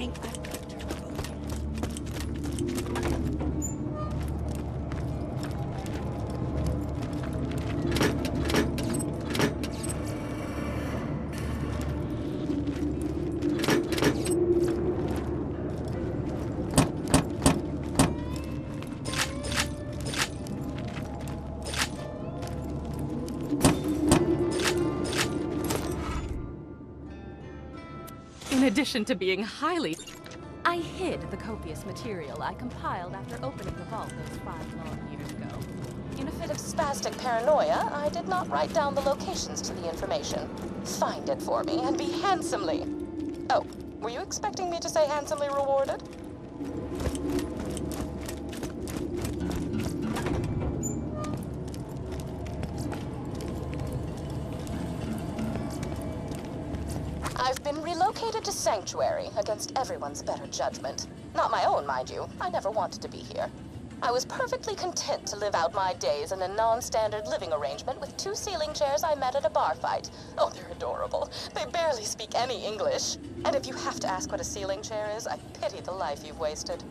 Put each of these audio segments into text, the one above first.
think I've got her In addition to being highly... I hid the copious material I compiled after opening the vault those 5 long years ago. In a fit of spastic paranoia, I did not write down the locations to the information. Find it for me and be handsomely... Oh, were you expecting me to say handsomely rewarded? To Sanctuary, against everyone's better judgment. Not my own, mind you. I never wanted to be here. I was perfectly content to live out my days in a non-standard living arrangement with 2 ceiling chairs I met at a bar fight. Oh, they're adorable. They barely speak any English. And if you have to ask what a ceiling chair is, I pity the life you've wasted.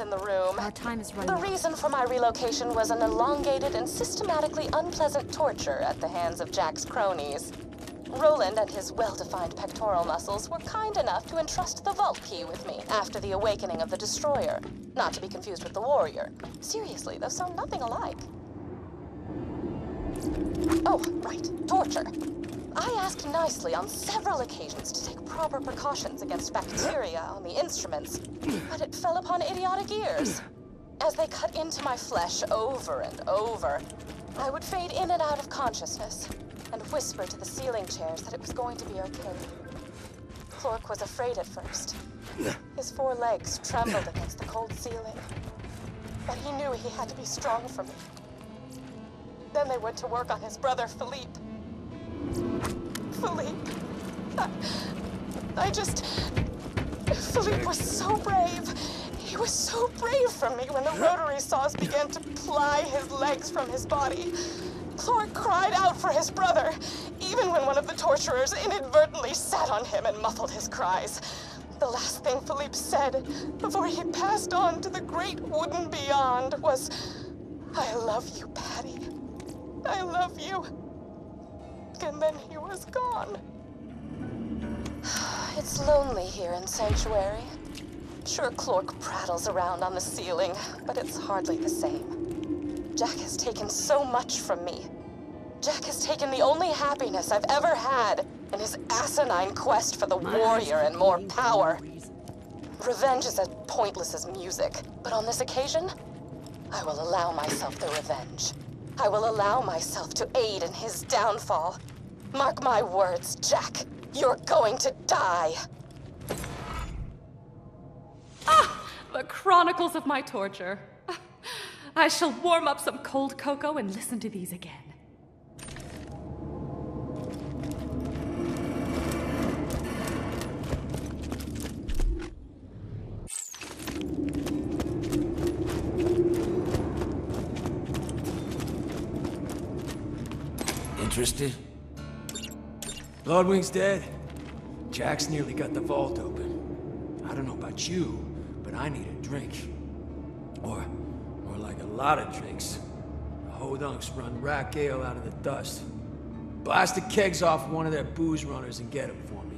In the room. Our time is running. The reason for my relocation was an elongated and systematically unpleasant torture at the hands of Jack's cronies. Roland and his well-defined pectoral muscles were kind enough to entrust the vault key with me after the awakening of the Destroyer, not to be confused with the Warrior. Seriously, those sound nothing alike. Oh, right, torture. I asked nicely on several occasions to take proper precautions against bacteria on the instruments, but it fell upon idiotic ears. As they cut into my flesh over and over, I would fade in and out of consciousness and whisper to the ceiling chairs that it was going to be okay. Clark was afraid at first. His 4 legs trembled against the cold ceiling, but he knew he had to be strong for me. Then they went to work on his brother, Philippe. Philippe. I just... Philippe was so brave. He was so brave for me when the rotary saws began to ply his legs from his body. Clark cried out for his brother, even when one of the torturers inadvertently sat on him and muffled his cries. The last thing Philippe said before he passed on to the great wooden beyond was, "I love you, Patty. I love you." And then he was gone. It's lonely here in Sanctuary. Sure, Clark prattles around on the ceiling, but it's hardly the same. Jack has taken so much from me. Jack has taken the only happiness I've ever had in his asinine quest for the Warrior and more power. Revenge is as pointless as music, but on this occasion, I will allow myself the revenge. I will allow myself to aid in his downfall. Mark my words, Jack. You're going to die. Ah! The chronicles of my torture. I shall warm up some cold cocoa and listen to these again. Interested? Bloodwing's dead. Jack's nearly got the vault open. I don't know about you, but I need a drink. Or like a lot of drinks. The Hodunks run rack ale out of the dust. Blast the kegs off one of their booze runners and get them for me.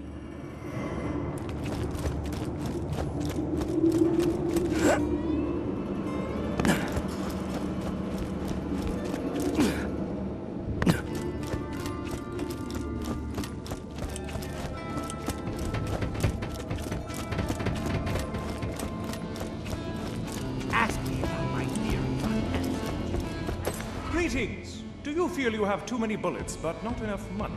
You have too many bullets, but not enough money.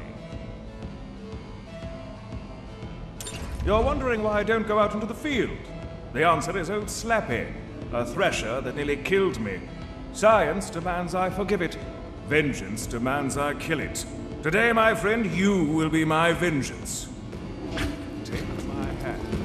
You're wondering why I don't go out into the field. The answer is old Slappy, a thresher that nearly killed me. Science demands I forgive it. Vengeance demands I kill it. Today, my friend, you will be my vengeance. Take my hand.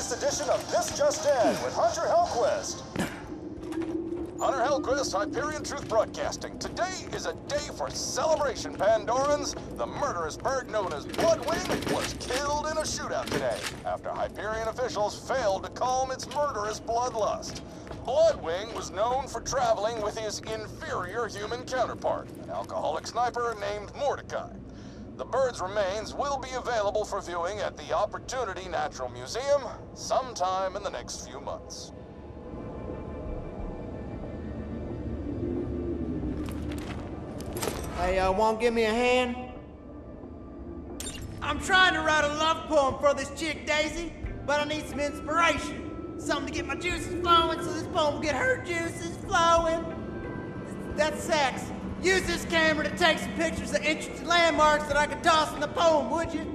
latest edition of This Just In with Hunter Hellquist. Hunter Hellquist, Hyperion Truth Broadcasting. Today is a day for celebration, Pandorans. The murderous bird known as Bloodwing was killed in a shootout today after Hyperion officials failed to calm its murderous bloodlust. Bloodwing was known for traveling with his inferior human counterpart, an alcoholic sniper named Mordecai. The bird's remains will be available for viewing at the Opportunity Natural Museum sometime in the next few months. Hey, y'all won't give me a hand? I'm trying to write a love poem for this chick, Daisy, but I need some inspiration. Something to get my juices flowing so this poem will get her juices flowing. That's sex. Use this camera to take some pictures of interesting landmarks that I could toss in the poem, would you?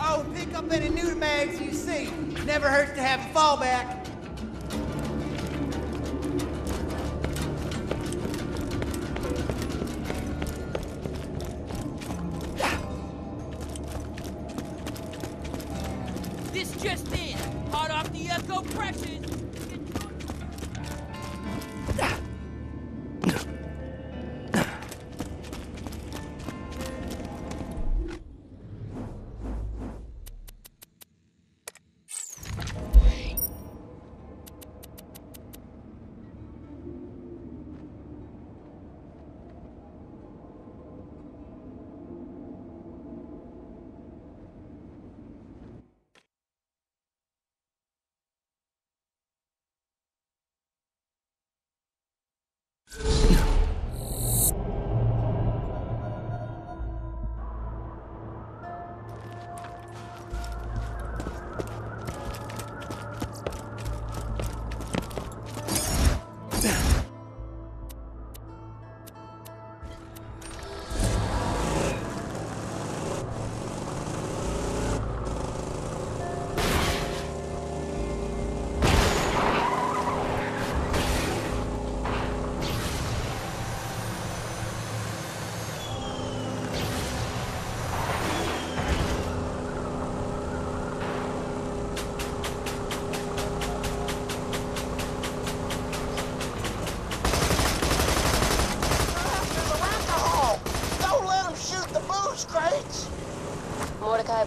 Oh, pick up any nude mags you see. Never hurts to have a fallback.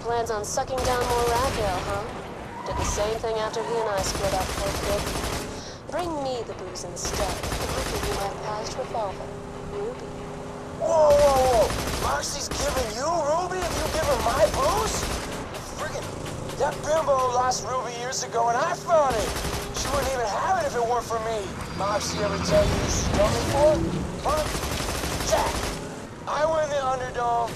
Plans on sucking down more Raphael, huh? Did the same thing after he and I split up, Philippe. Bring me the booze instead. I'll give you my past revolver, Ruby. Whoa, whoa, whoa! Moxie's giving you Ruby if you give her my booze? Friggin', that bimbo lost Ruby years ago and I found it! She wouldn't even have it if it weren't for me. Moxie ever tell you who she's coming for? Huh? Jack! I win the underdog.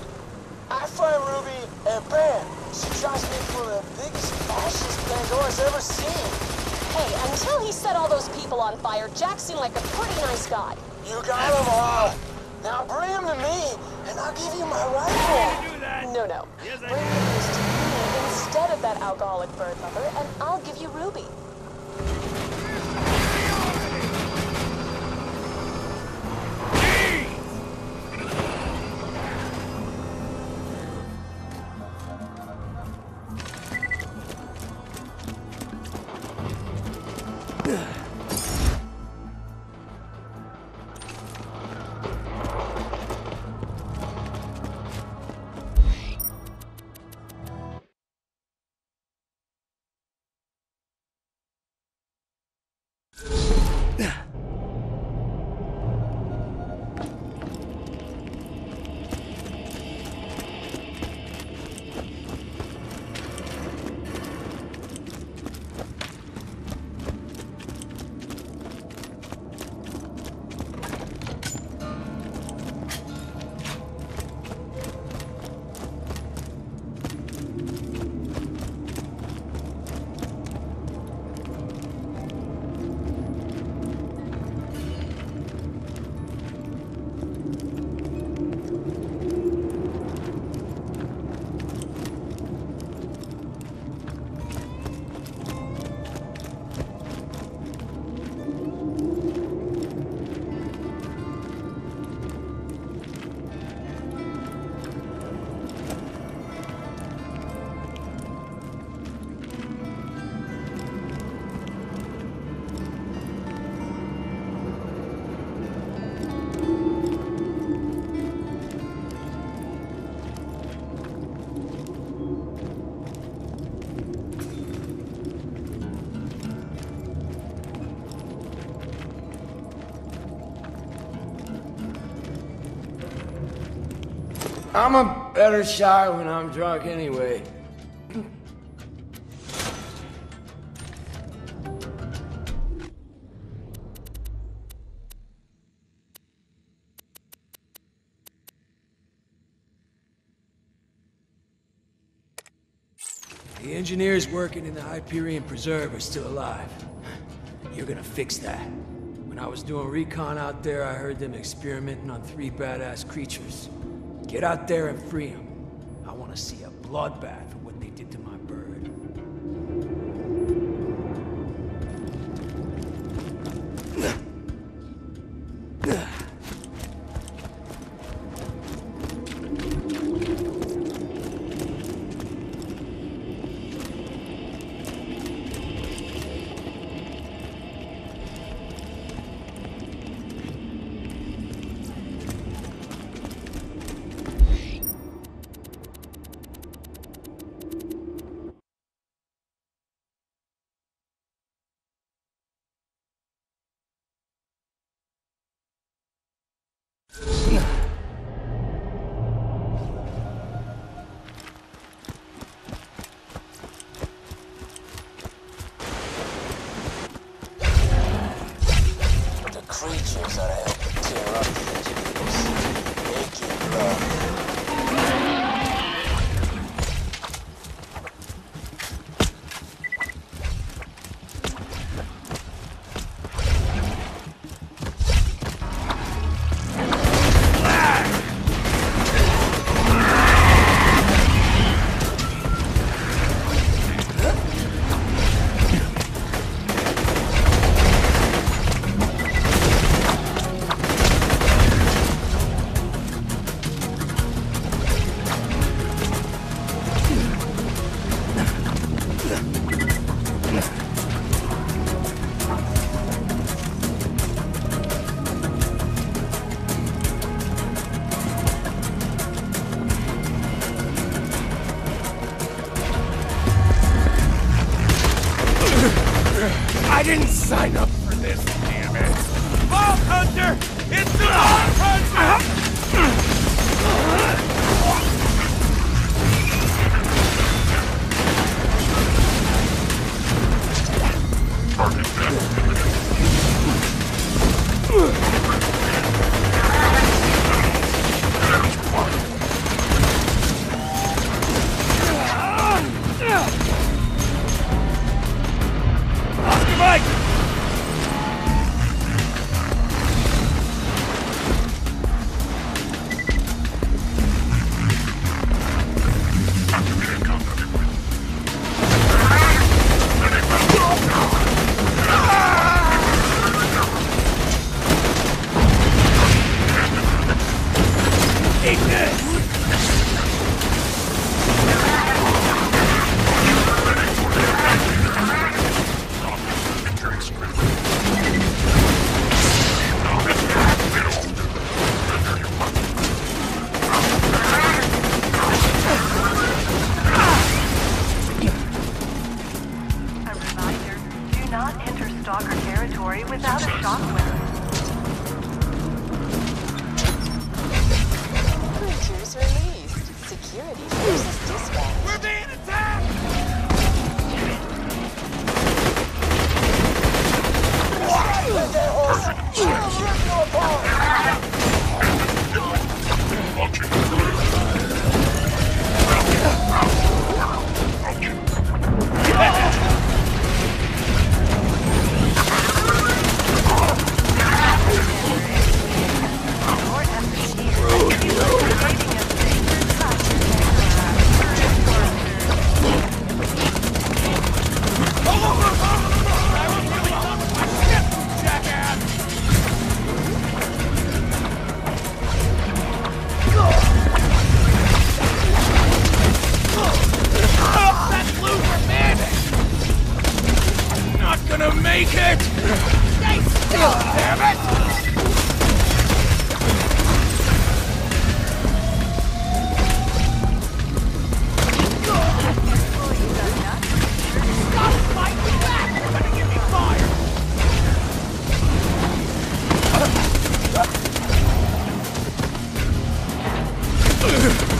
I find Ruby, and bam, she drops me through the biggest, fascist Pandora's ever seen. Hey, until he set all those people on fire, Jack seemed like a pretty nice guy. You got them all. Now bring him to me, and I'll give you my rifle. Do that. No, no. Yes, bring Ruby's to me instead of that alcoholic bird lover, and I'll give you Ruby. I'm a better shot when I'm drunk anyway. The engineers working in the Hyperion Preserve are still alive. You're gonna fix that. When I was doing recon out there, I heard them experimenting on three badass creatures. Get out there and free them. I want to see a bloodbath for what they did to my bird. Ugh!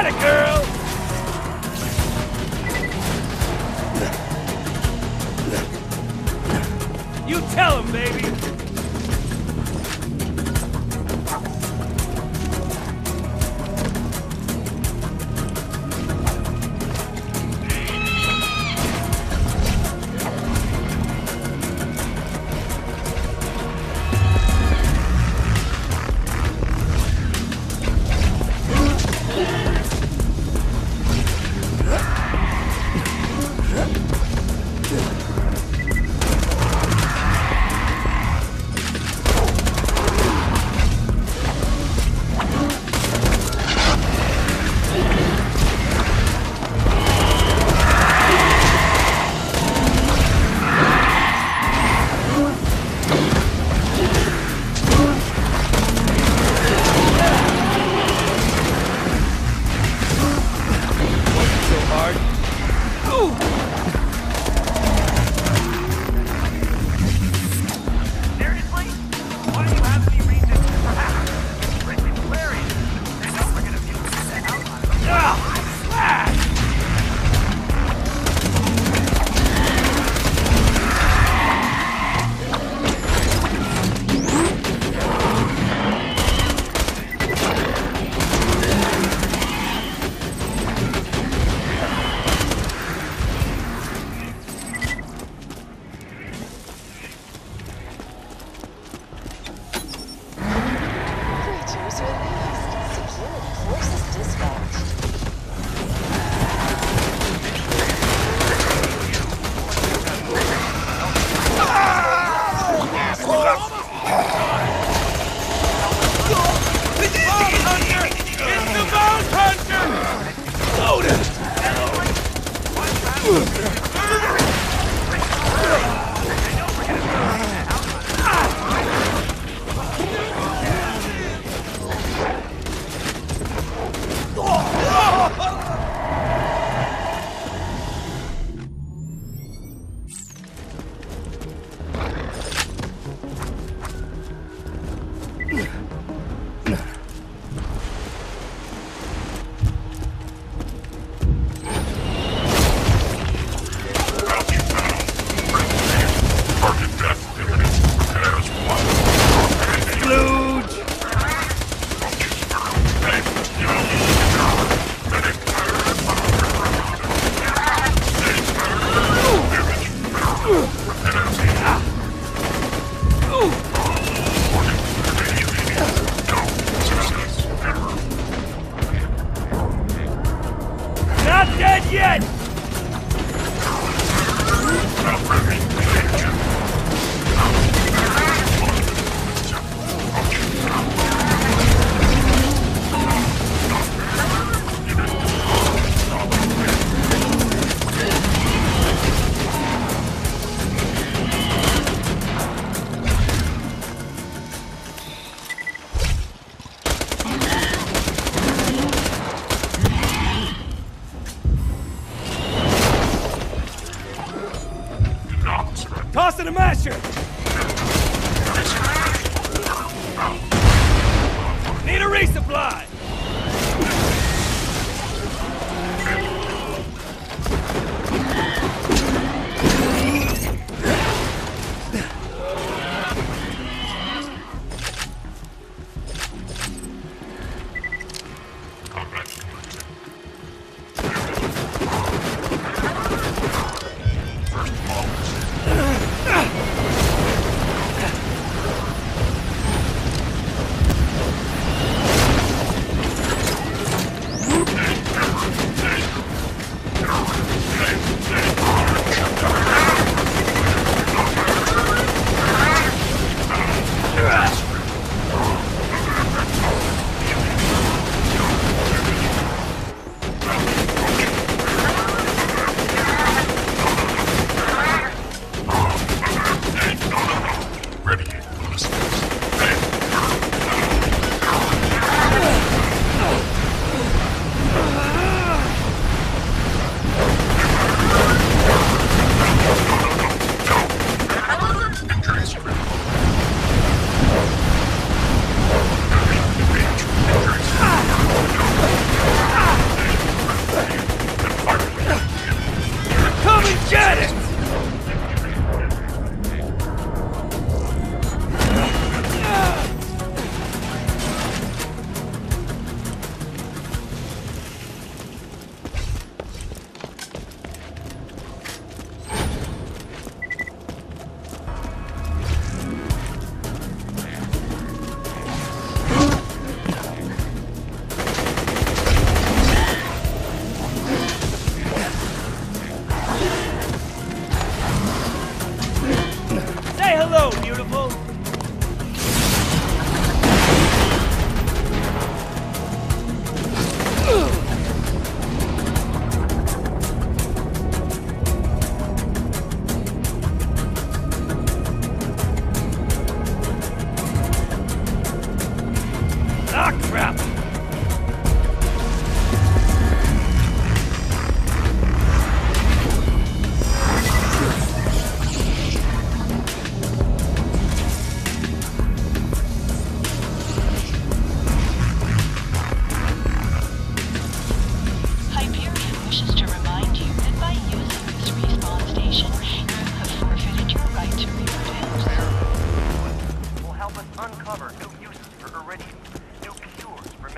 Atta girl! You tell him, baby!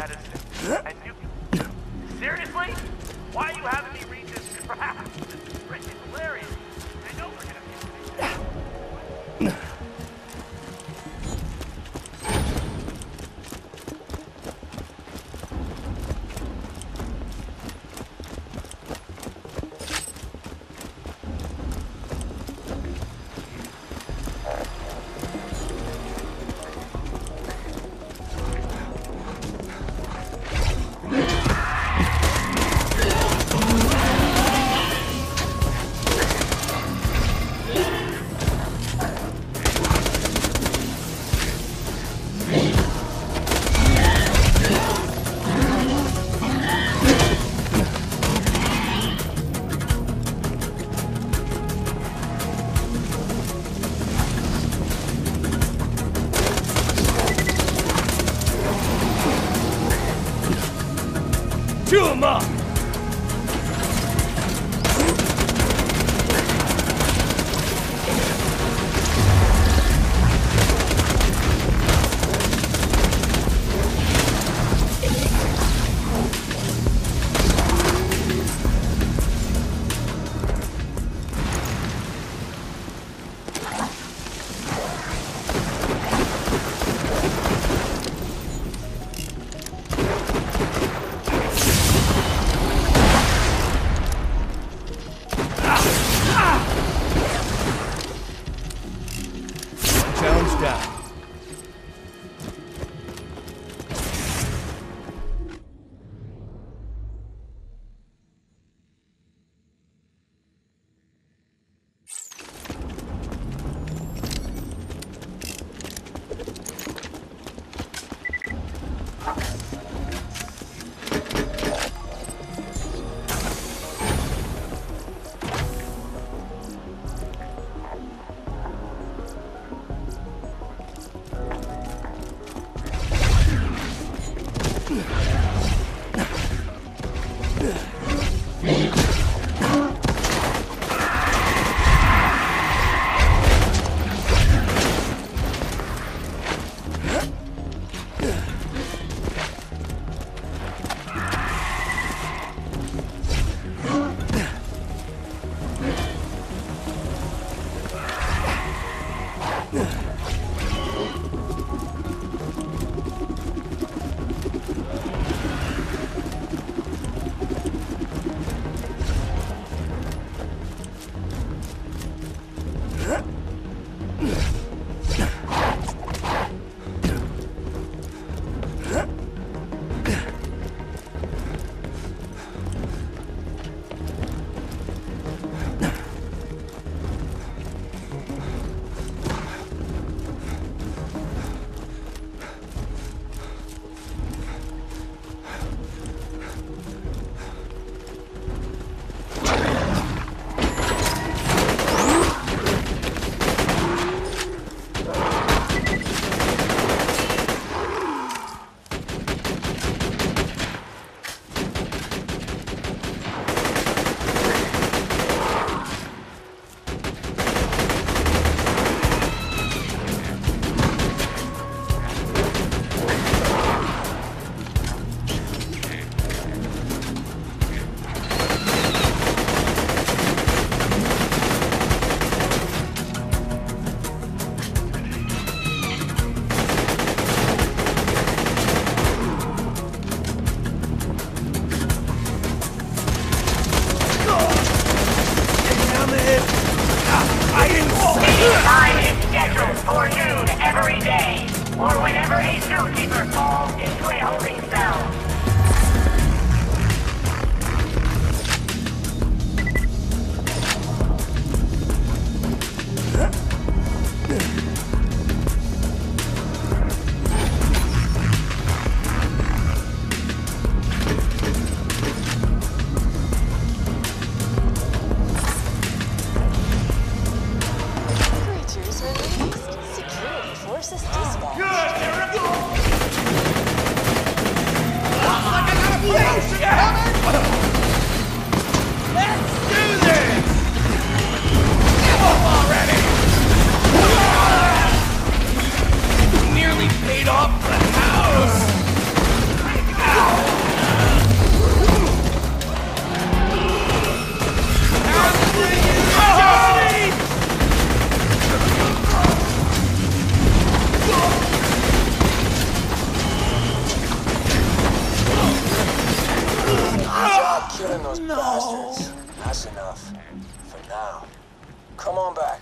medicine. And you... Seriously? Why are you having me read this crap? This is freaking hilarious. I know we're gonna be... Killing those bastards. That's enough. For now. Come on back.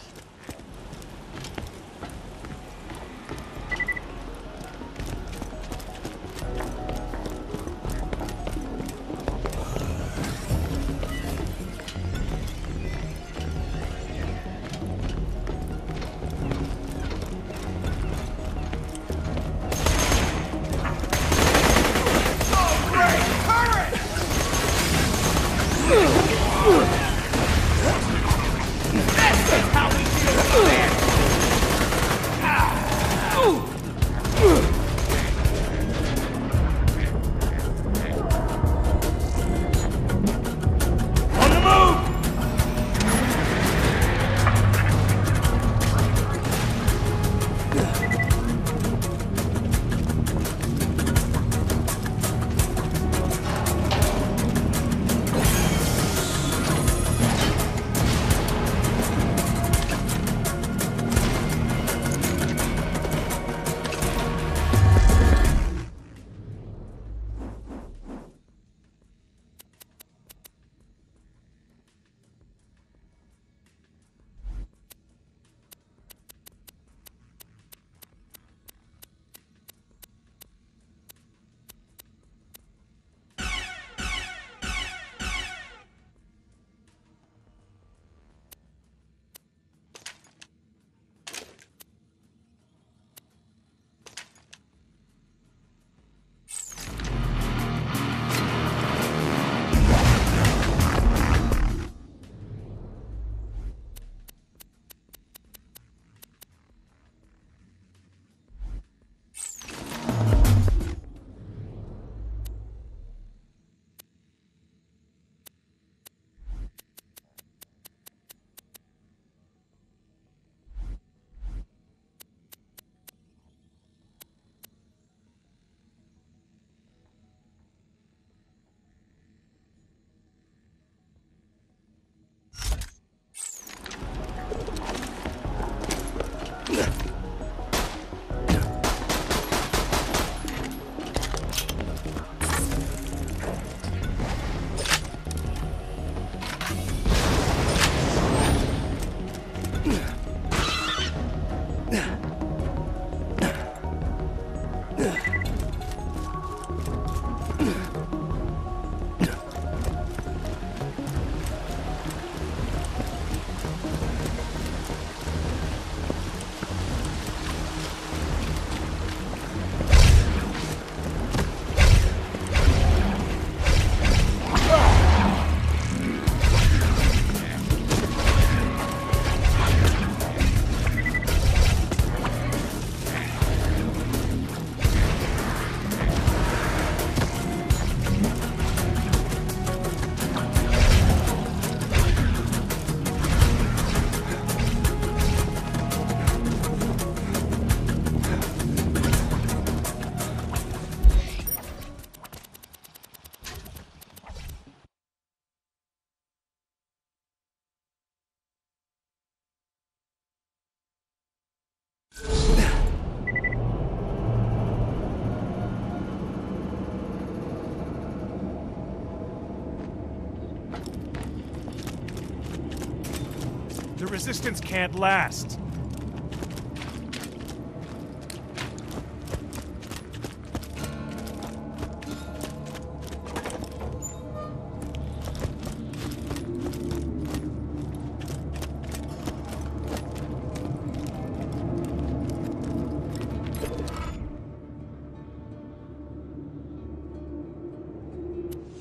Resistance can't last.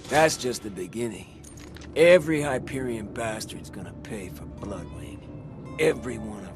That's just the beginning. Every Hyperion bastard's gonna pay for Bloodwing. Every one of them.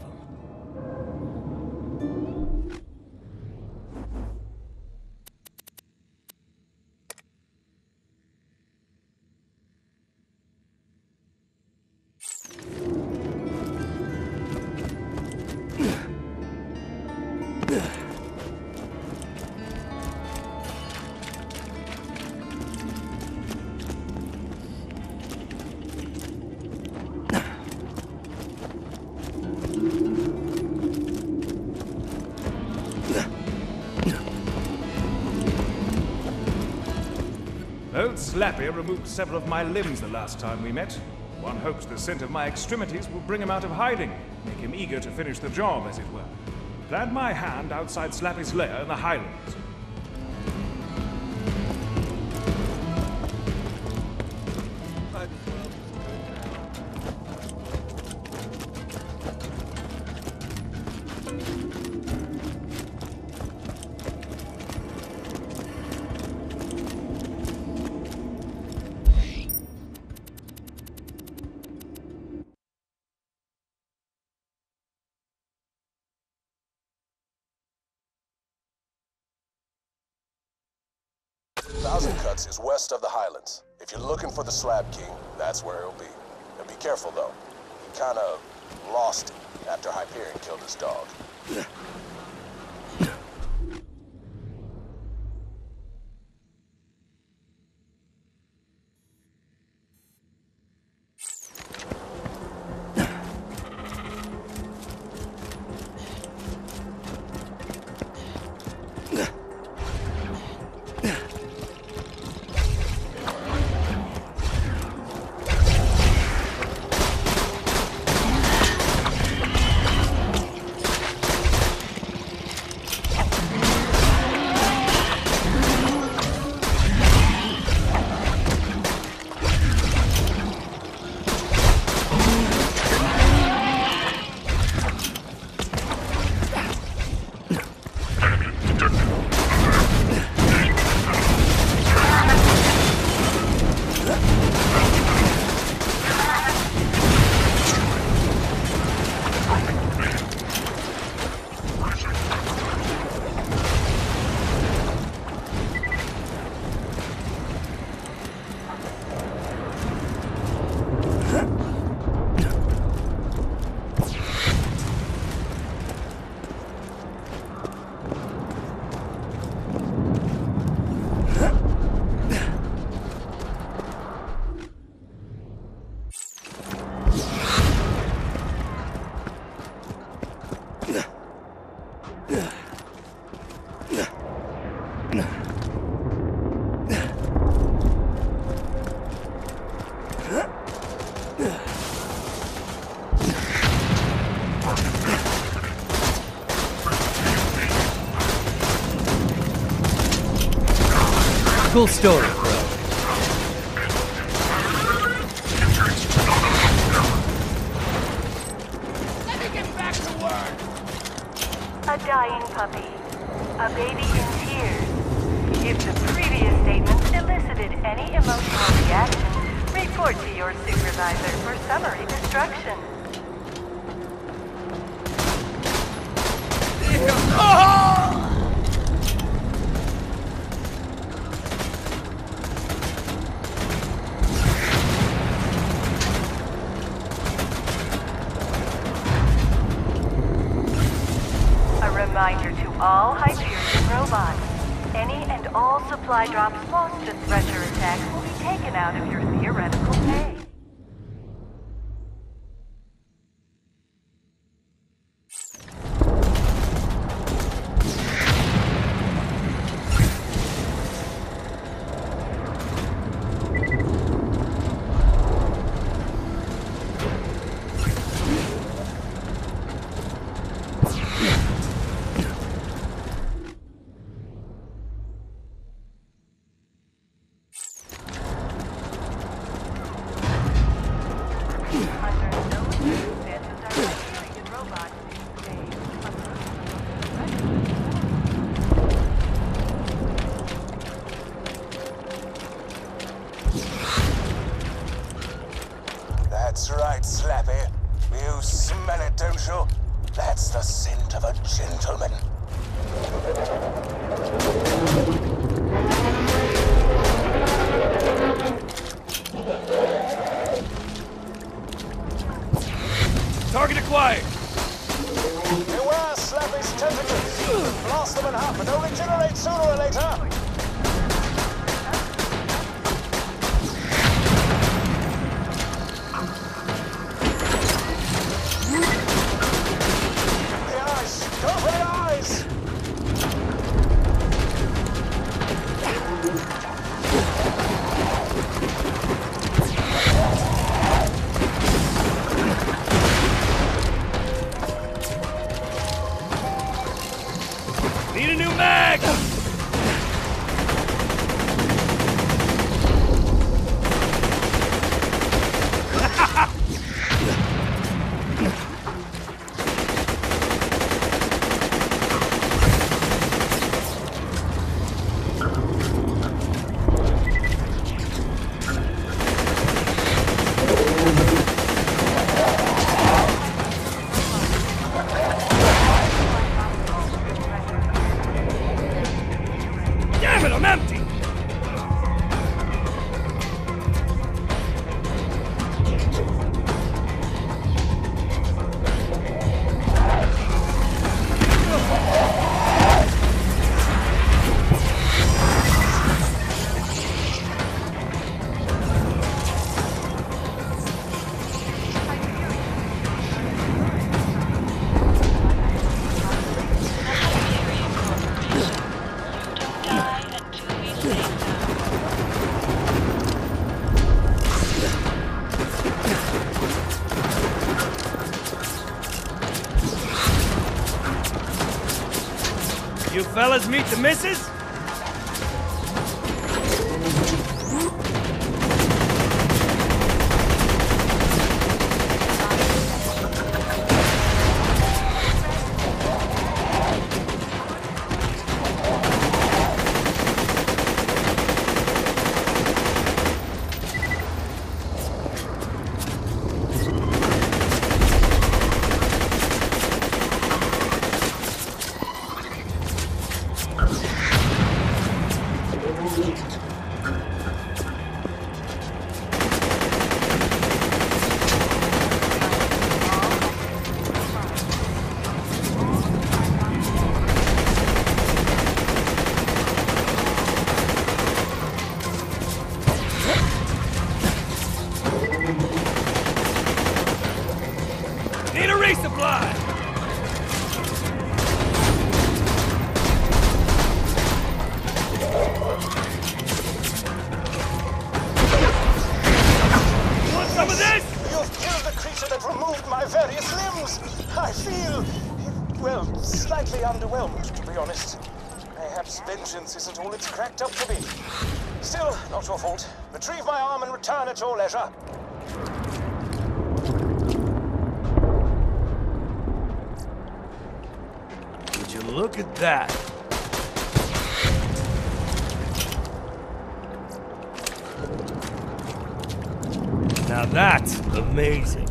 Old Slappy removed several of my limbs the last time we met. One hopes the scent of my extremities will bring him out of hiding, make him eager to finish the job, as it were. Plant my hand outside Slappy's lair in the Highlands. Thousand Cuts is west of the Highlands. If you're looking for the Slab King, that's where he'll be. And be careful, though. He kind of lost it after Hyperion killed his dog. Cool story, bro. Let me get back to work. A dying puppy, a baby in tears. If the previous statements elicited any emotional reaction, report to your supervisor for summary destruction. All Hyperion robots. Any and all supply drops lost to Thresher attacks will be taken out of your theoretical pay. fellas meet the missus? Isn't all it's cracked up to be. Still, not your fault. Retrieve my arm and return at your leisure. Would you look at that? Now that's amazing.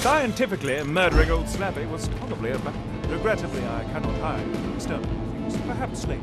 Scientifically, murdering old Slappy was probably a battle. Regrettably, I cannot hide from external things. Perhaps later.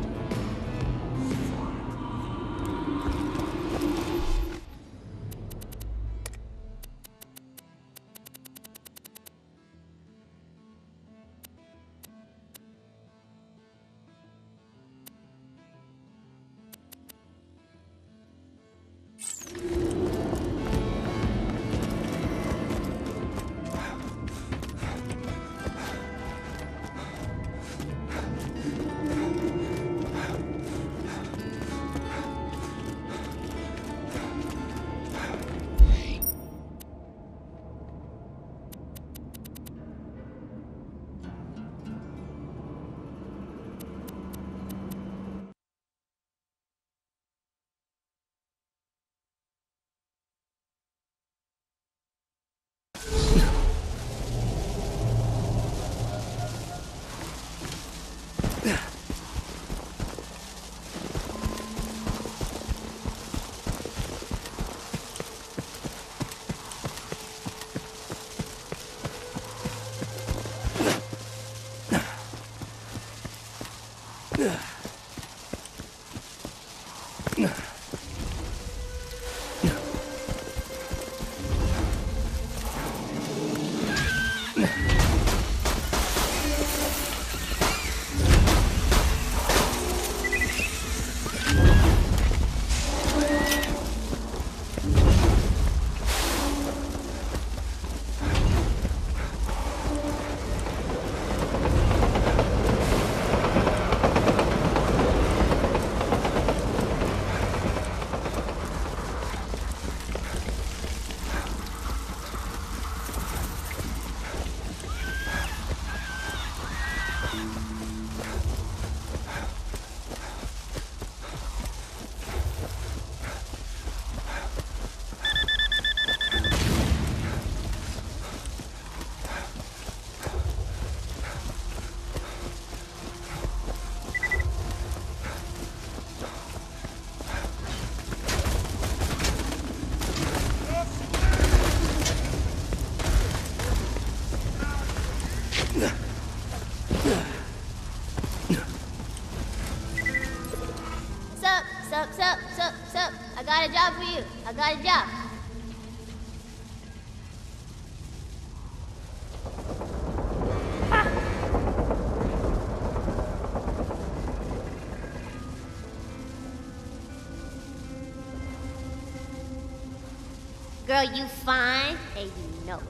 by Jack. Girl, you fine, and you know it.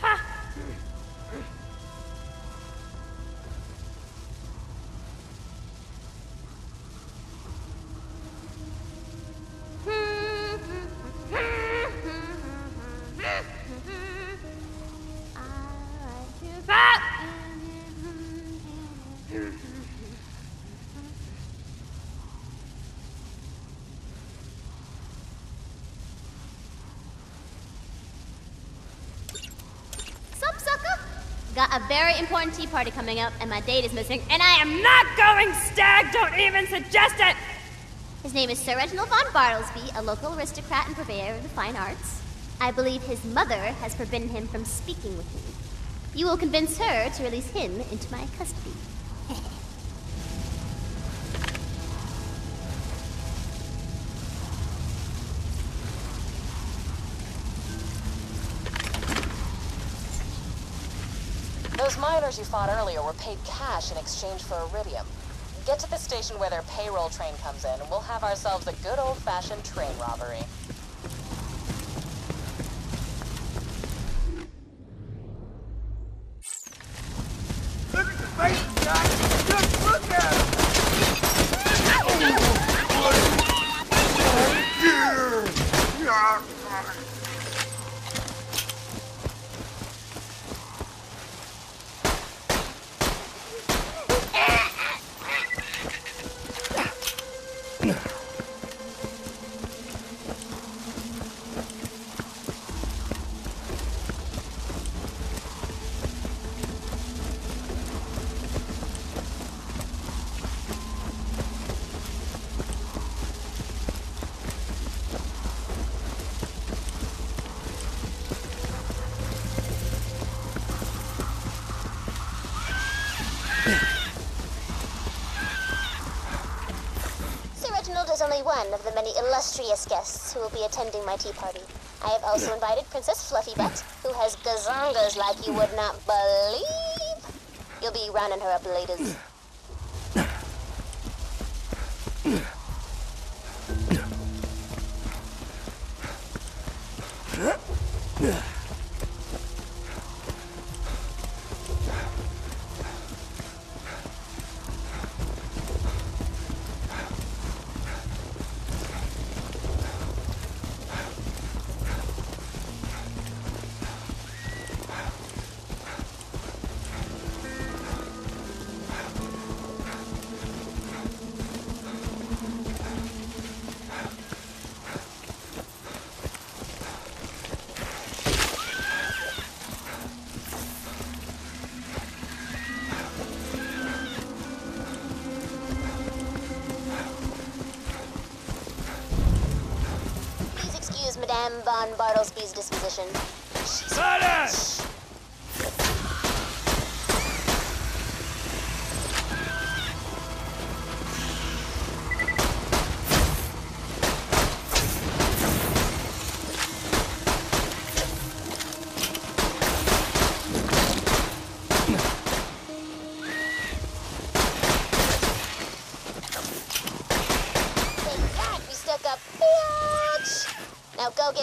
Ha! Got a very important tea party coming up, and my date is missing, and I am not going stag! Don't even suggest it! His name is Sir Reginald von Bartlesby, a local aristocrat and purveyor of the fine arts. I believe his mother has forbidden him from speaking with me. You will convince her to release him into my custody. You fought earlier were paid cash in exchange for iridium. Get to the station where their payroll train comes in, and we'll have ourselves a good old-fashioned train robbery. Look at the face, guys! Just look at him! One of the many illustrious guests who will be attending my tea party. I have also invited Princess Fluffybutt, who has gazongas like you would not believe. You'll be rounding her up later. Von Bartlesby's disposition. Silence!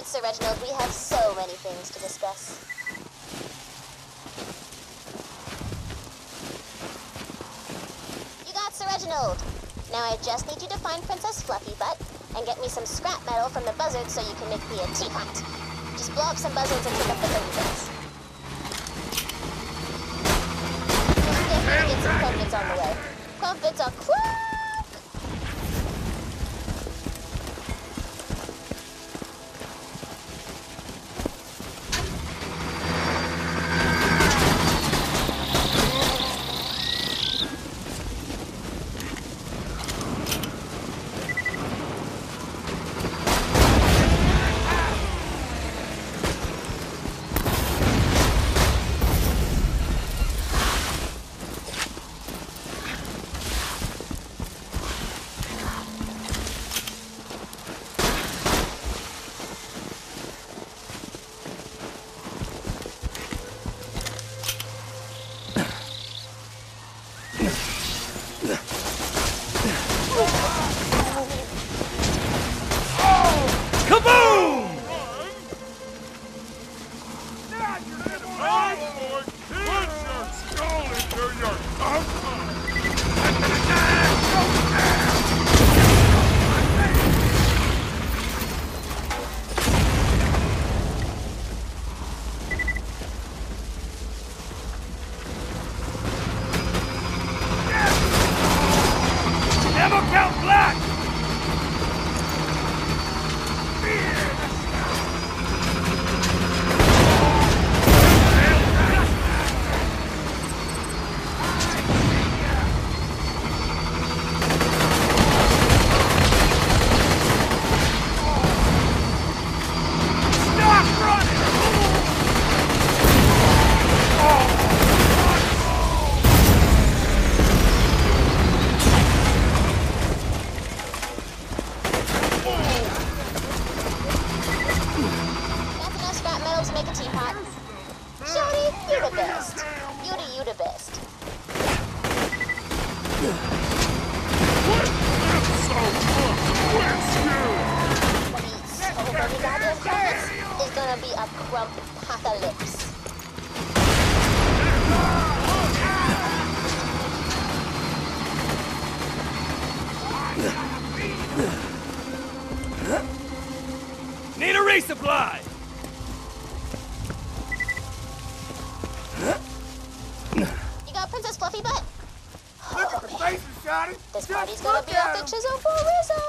Sir Reginald, we have so many things to discuss. You got Sir Reginald! Now I just need you to find Princess Fluffybutt and get me some scrap metal from the buzzards so you can make me a teapot. Just blow up some buzzards and pick up the 30 bits. You'll definitely get some 12 bits on the way. 12 bits are cool! It's gonna be a crump apocalypse. Need a resupply. You got Princess Fluffybutt? Look at the faces, Johnny. This party's gonna be off the chisel for Rizzo.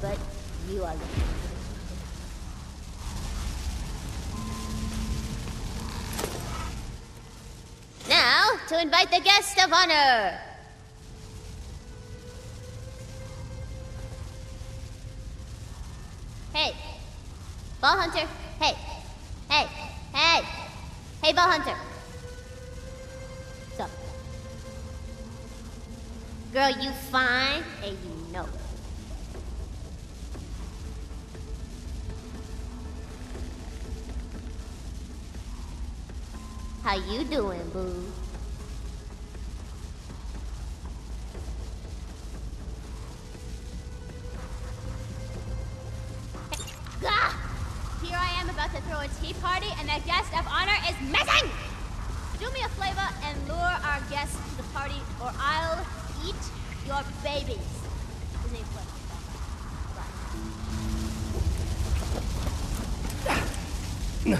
But you are now to invite the guest of honor. Hey, ball hunter. Hey, hey, hey, hey, ball hunter. So, girl, you fine and you know it. How you doing, boo? Gah! Here I am about to throw a tea party and the guest of honor is missing! Do me a favor and lure our guest to the party or I'll eat your babies. His name's what? Right. No.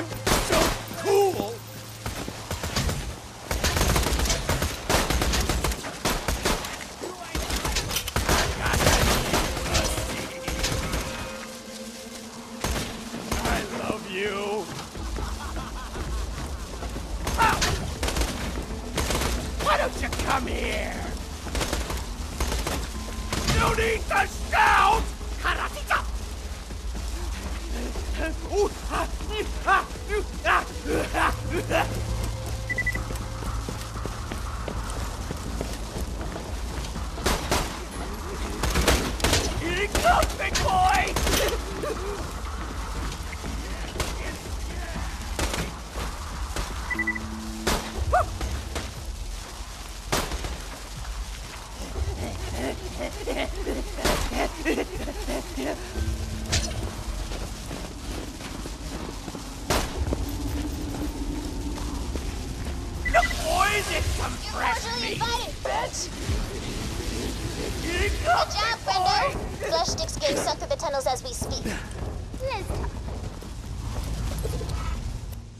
I'm so cool! I love you! Oh. Why don't you come here? You need to shout! Eating something, boy!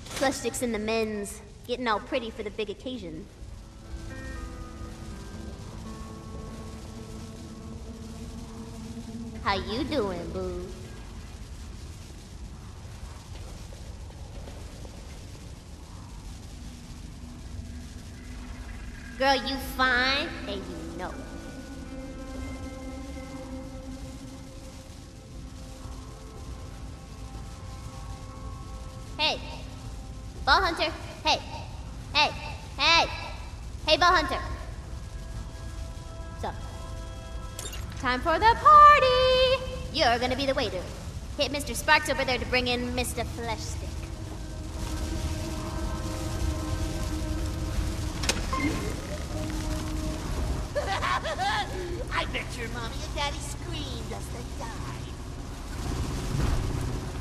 Fleshstick's in the men's, getting all pretty for the big occasion. How you doing, boo? Girl, you fine, and you know it. Ball hunter, hey, hey, hey, hey, ball hunter. So, time for the party. You're gonna be the waiter. Hit Mr. Sparks over there to bring in Mr. Fleshstick. I bet your mommy and daddy screamed as they died.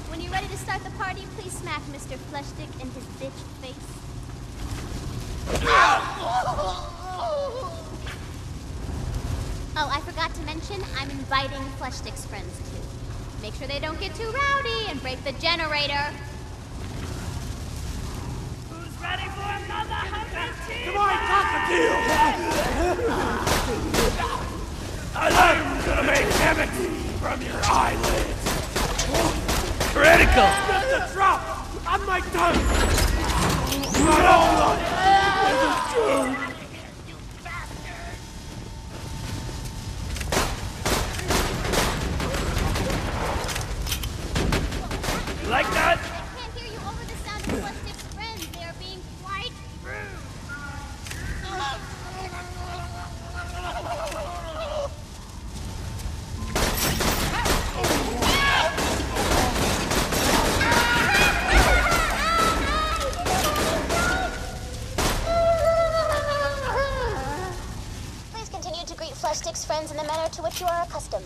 When you're ready to start the party, please smack Mr. Fleshstick in his bitch face. Oh, I forgot to mention, I'm inviting Fleshstick's friends too. Make sure they don't get too rowdy and break the generator. Who's ready for another 100 team? Come on, cockatiel! I'm gonna make amity from your eyelids. Critical! That's a drop! I'm my tongue! Not all of it! There's a two! You bastard! You like that? I can't hear you over the sound of Fleshstick's friends. They are being quite rude. Fleshstick's friends in the manner to which you are accustomed.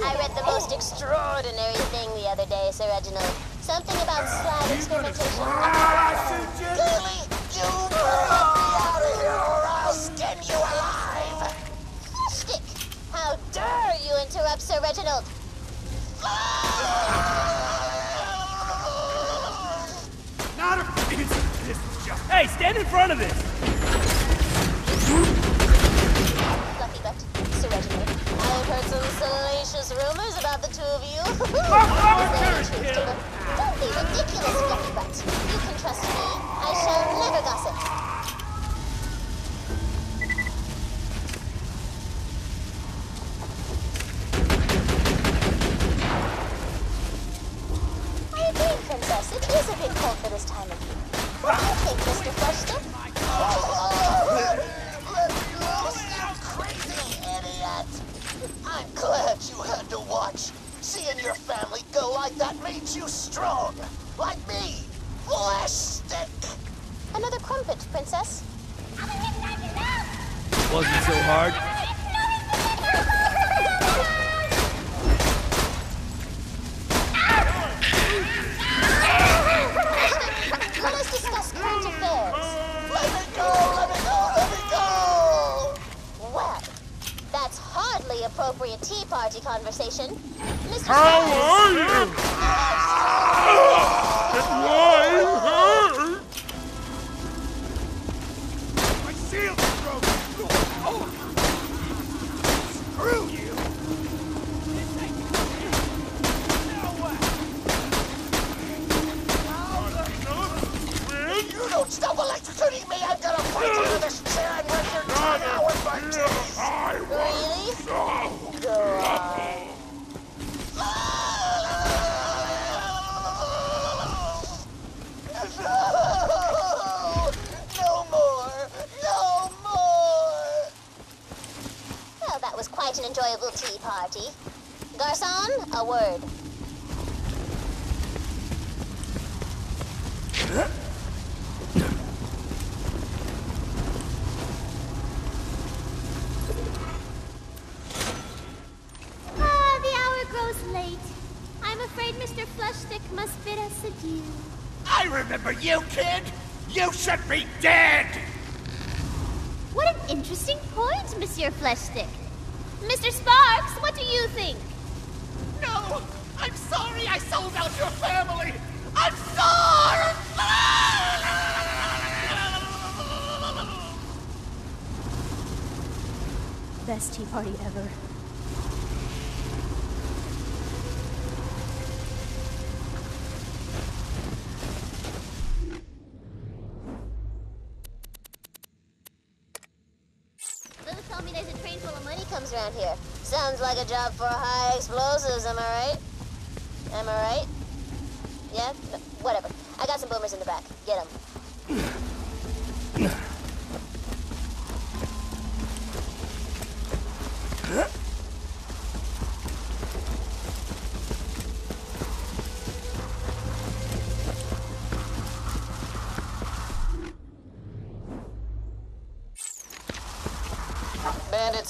I read the most extraordinary thing the other day, Sir Reginald. Something about slab experimentation. Billy, you will be out of here or I'll skin you alive! Fleshstick! How dare you interrupt Sir Reginald! Not a Hey, stand in front of it! Fluffybutt, Sir Reginald, I have heard some salacious rumors about the two of you. Don't be ridiculous, Fluffybutt. You can trust me. I shall never gossip. Princess, it is a bit cold for this time of year. What do you think, Mr. Fleshstick? You crazy idiot! I'm glad you had to watch. Seeing your family go like that made you strong. Like me, Fleshstick! Another crumpet, Princess. Wasn't so hard. Let us discuss current affairs. Let me go! Let me go! Let me go! appropriate tea party conversation, Mr. How are you? Why hurt? My shield broke. Screw you. You don't stop electrocuting me. I'm gonna fight you with this chair and rip your tongue out with my teeth. Really? God. No! No more! No more! Well, that was quite an enjoyable tea party. Garçon, a word. I remember you, kid! You should be dead! What an interesting point, Monsieur Fleshstick. Mr. Sparks, what do you think? No! I'm sorry I sold out your family! I'm sorry! Best tea party ever. Around here. Sounds like a job for high explosives, am I right? Am I right? Yeah? No, whatever. I got some boomers in the back. Get them.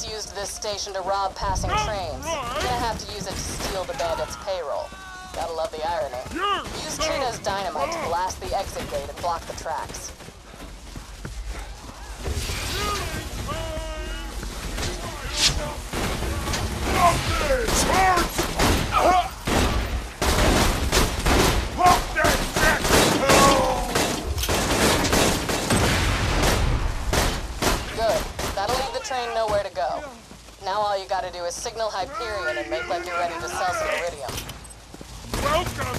Used this station to rob passing trains. You're gonna have to use it to steal the bandits' payroll. Gotta love the irony. Use Tina's dynamite to blast the exit gate and block the tracks. Nowhere to go. Now all you gotta do is signal Hyperion and make like you're ready to sell some iridium. Welcome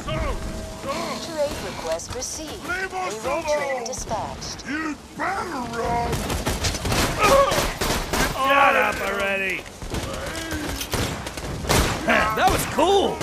to the trade request received. Naval train dispatched. You better run! Shut up already! That was cool!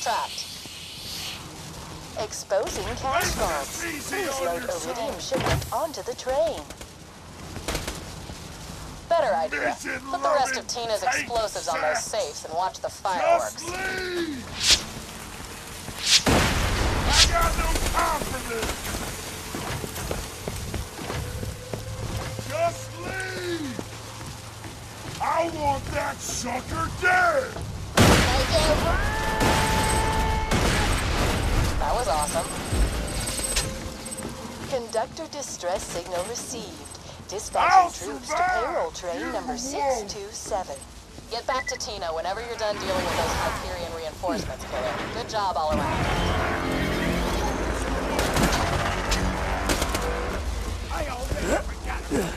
Trapped. Exposing cash guards. Please load iridium shipment onto the train. Better idea. Put the rest of Tina's explosives on those safes and watch the fireworks. I got no time for this. Just leave. I want that sucker dead. Make it work. That was awesome. Conductor distress signal received. Dispatching troops to payroll train number 627. Get back to Tina whenever you're done dealing with those Hyperion reinforcements, killer. Good job all around. I already forgot.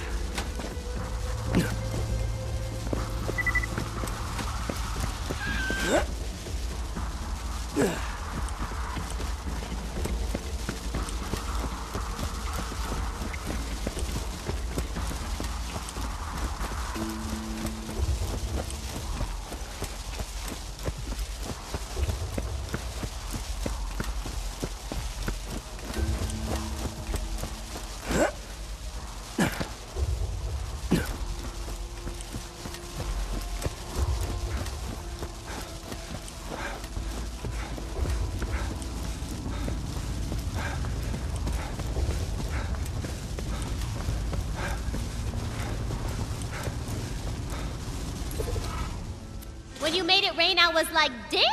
When you made it rain, I was like, damn!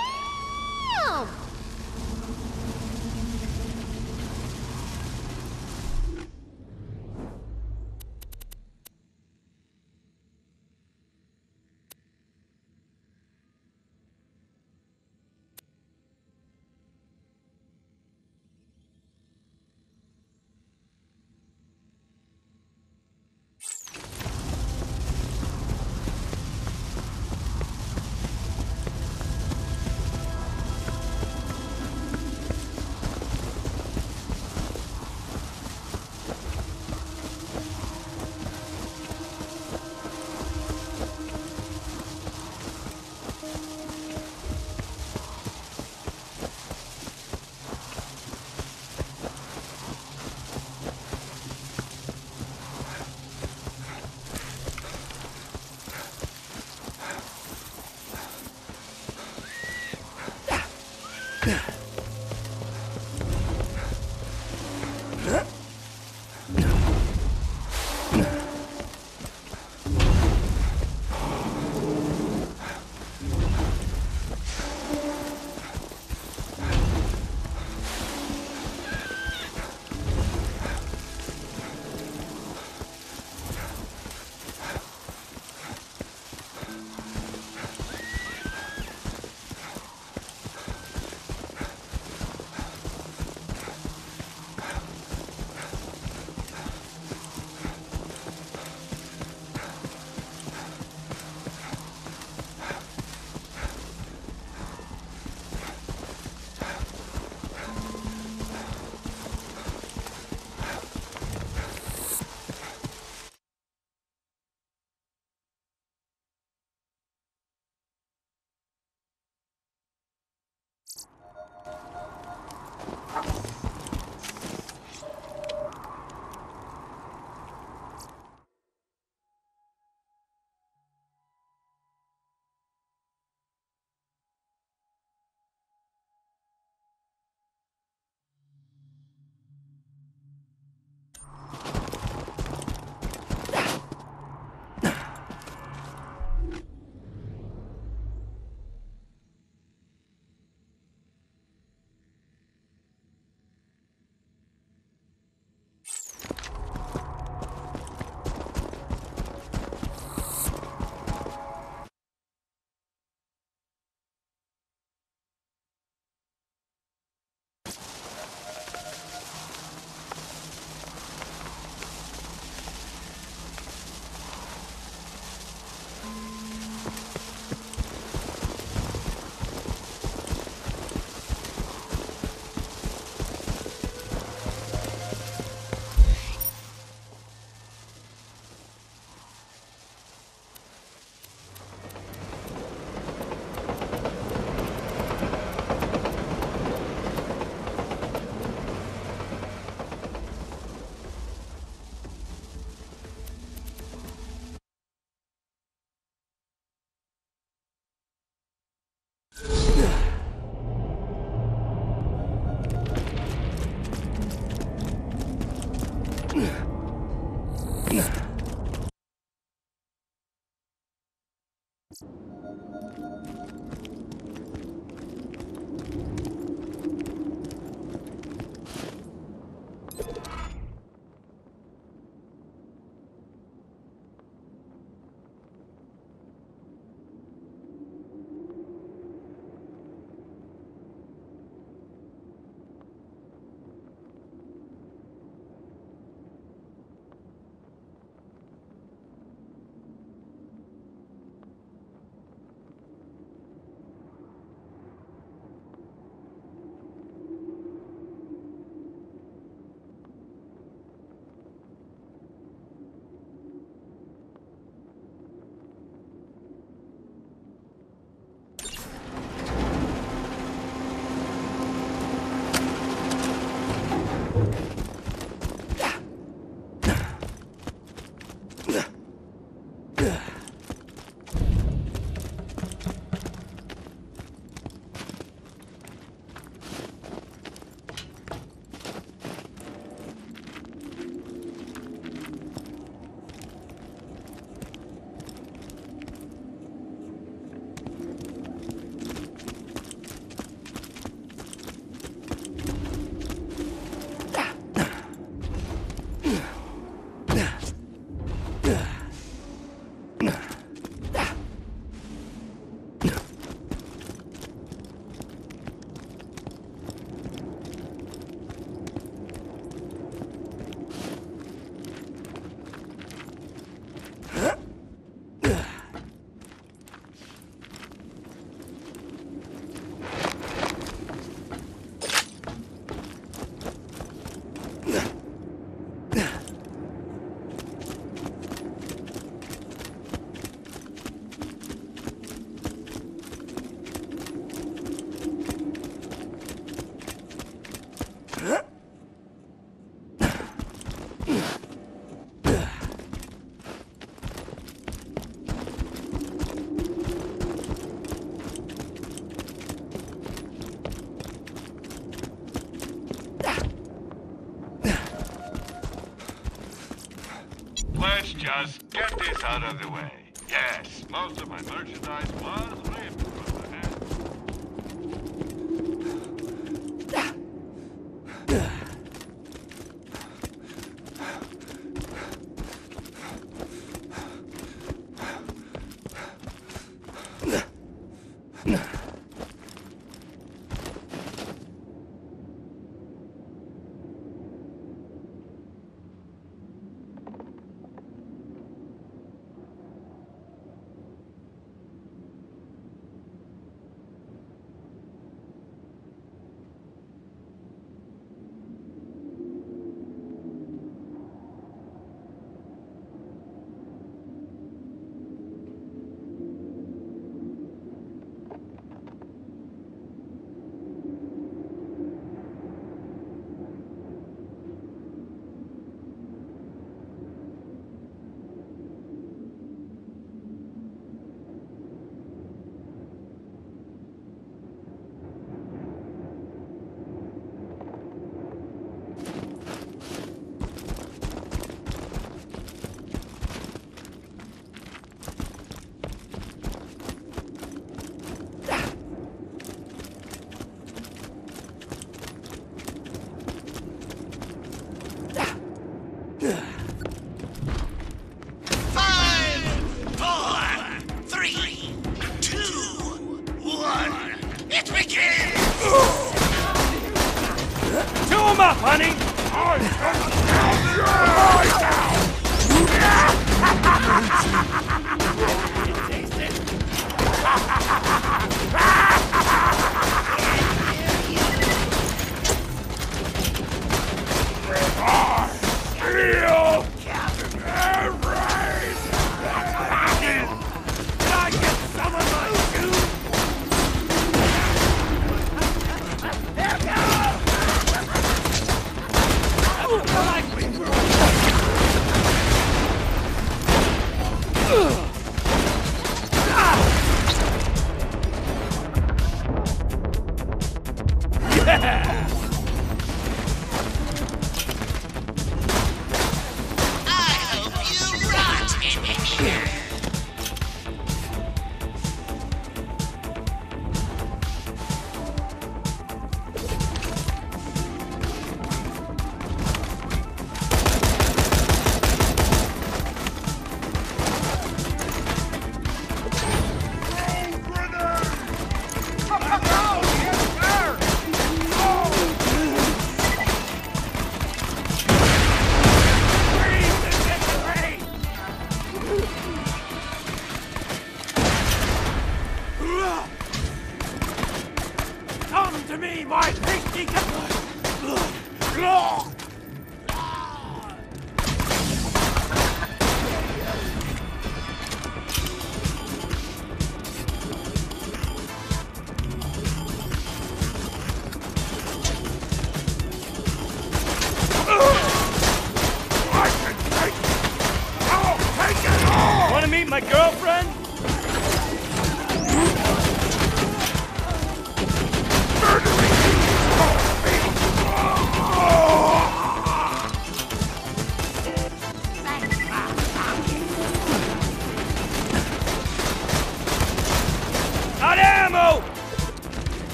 Just get this out of the way. Yes, most of my merchandise was ripped from the head.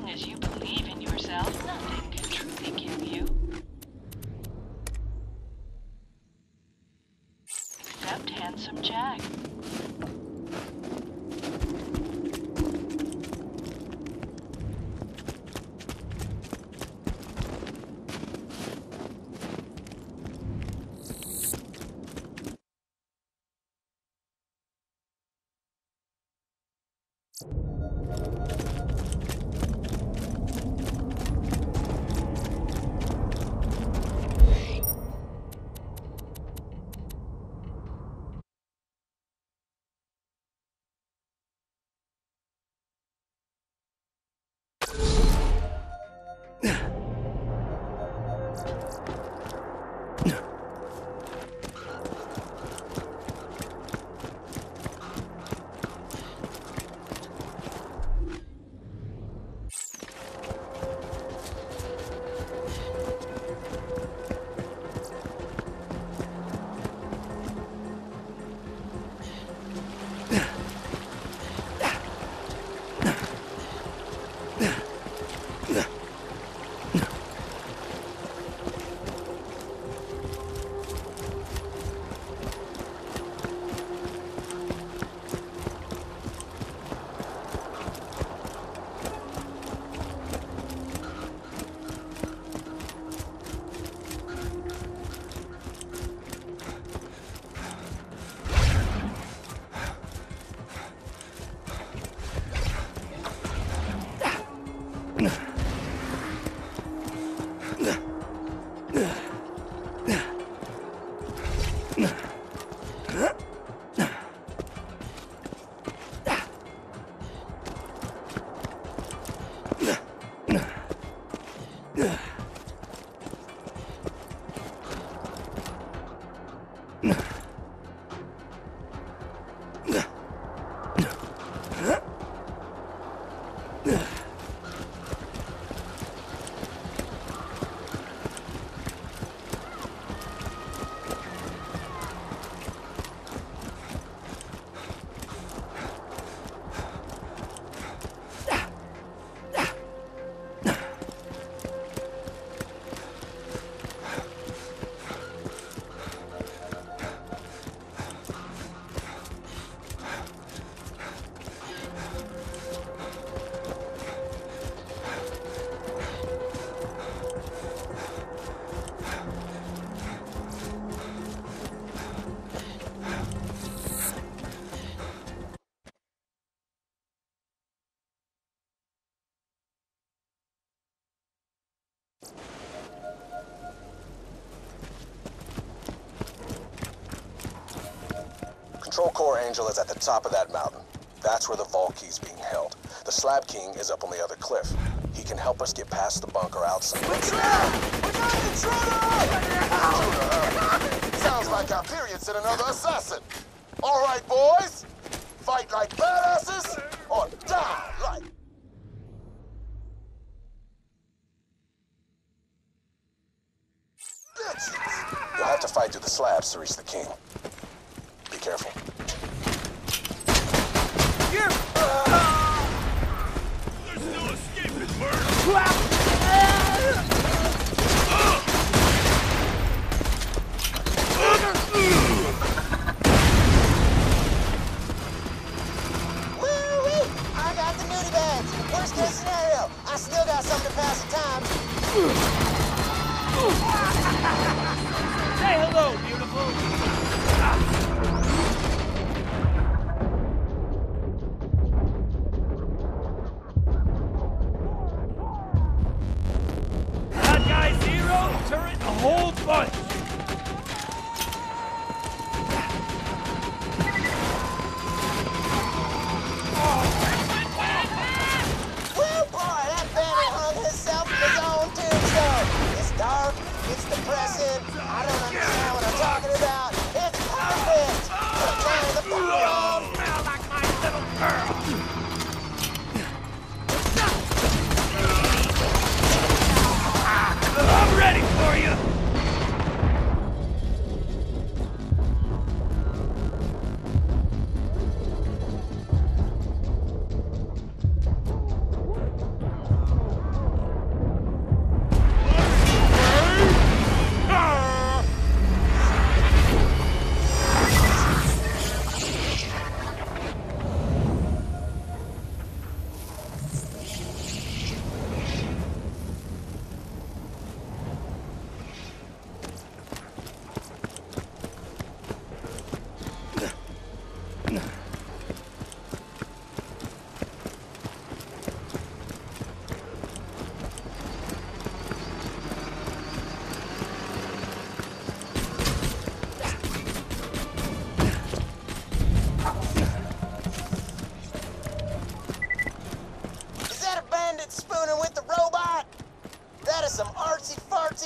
long as you believe in yourself, nothing can truly kill you. Except handsome Jack. Control Core Angel is at the top of that mountain. That's where the vault key's being held. The Slab King is up on the other cliff. He can help us get past the bunker outside. We're trapped! We're not an intruder! Sounds like Hyperion sent another assassin. All right, boys, fight like badasses or die like... bitches. You'll have to fight through the slabs to reach the king. Be careful. There's no escaping murder! Woo-wee! I got the nudie bags. Worst case scenario, I still got something to pass the time. Say hello, beautiful! I'm ready for you!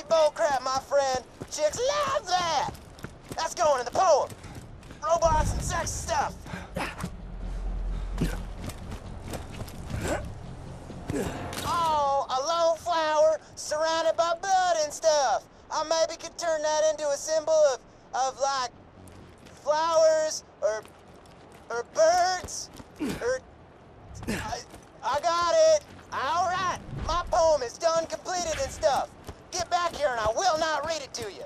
fancy bullcrap, my friend. Chicks love that. That's going in the poem. Robots and sexy stuff. All a lone flower surrounded by blood and stuff. I maybe could turn that into a symbol of like flowers or birds or I got it. All right, my poem is done, completed and stuff. Get back here and I will not read it to you.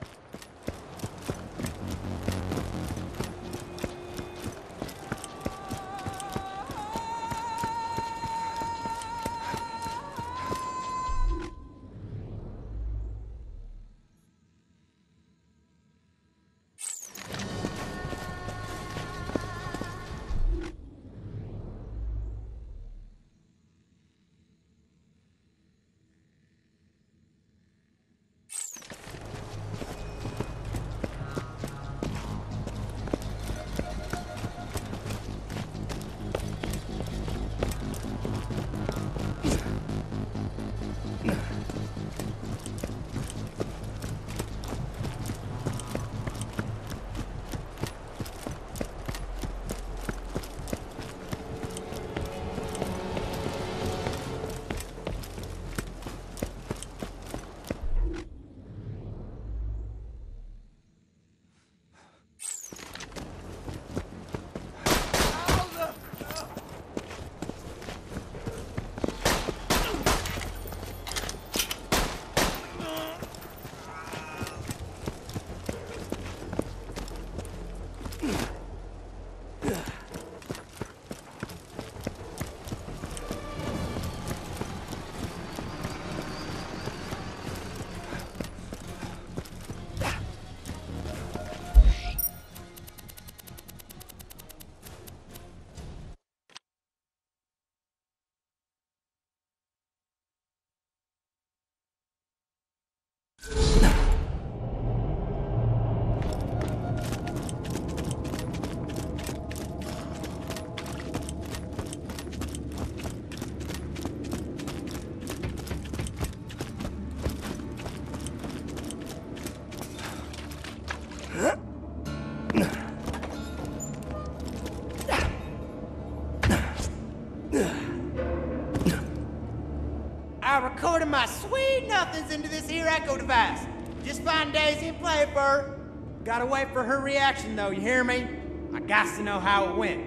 Recording my sweet nothings into this here echo device. Just find Daisy and play for her. Gotta wait for her reaction though, you hear me? I gots to know how it went.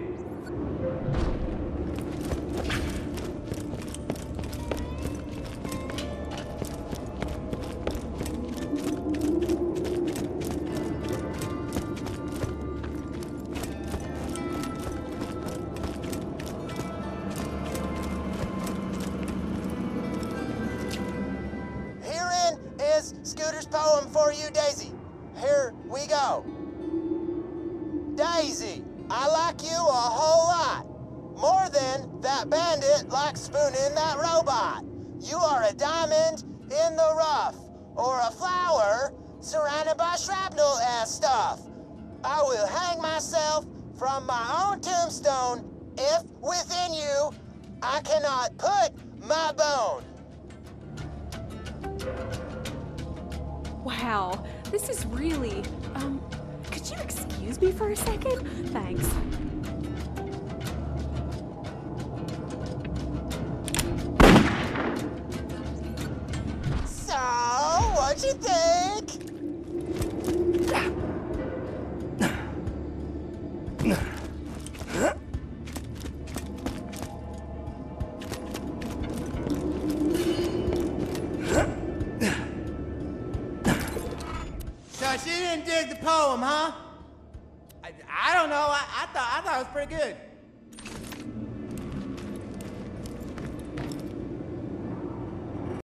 She didn't dig the poem, huh? I don't know. I thought it was pretty good.